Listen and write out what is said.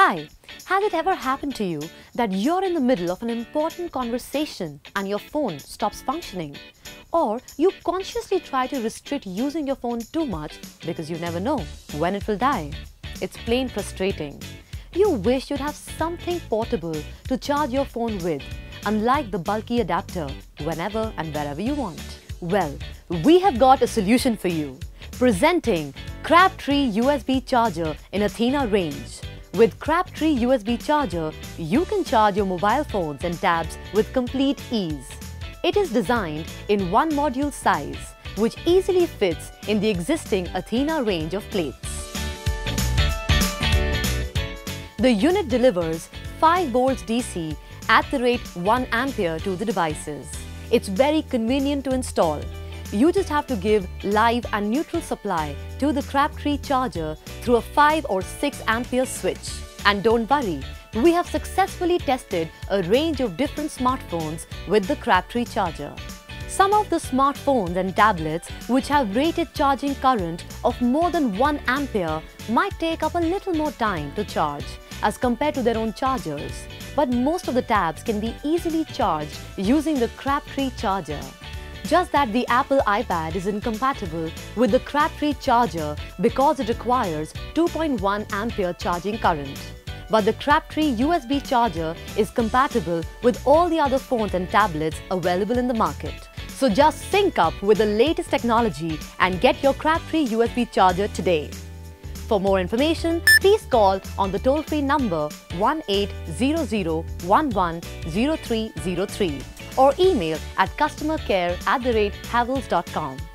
Hi, has it ever happened to you that you're in the middle of an important conversation and your phone stops functioning? Or you consciously try to restrict using your phone too much because you never know when it will die? It's plain frustrating. You wish you'd have something portable to charge your phone with, unlike the bulky adapter, whenever and wherever you want. Well, we have got a solution for you. Presenting Crabtree USB Charger in Athena Range. With Crabtree USB Charger, you can charge your mobile phones and tabs with complete ease. It is designed in one module size, which easily fits in the existing Athena range of plates. The unit delivers 5 volts DC at the rate 1 ampere to the devices. It's very convenient to install. You just have to give live and neutral supply to the Crabtree charger through a 5 or 6 ampere switch. And don't worry, we have successfully tested a range of different smartphones with the Crabtree charger. Some of the smartphones and tablets which have rated charging current of more than 1 ampere might take up a little more time to charge as compared to their own chargers. But most of the tabs can be easily charged using the Crabtree charger. Just that the Apple iPad is incompatible with the Crabtree charger because it requires 2.1 ampere charging current. But the Crabtree USB charger is compatible with all the other phones and tablets available in the market. So just sync up with the latest technology and get your Crabtree USB charger today. For more information, please call on the toll-free number 1800110303. Or email at customercare@havels.com.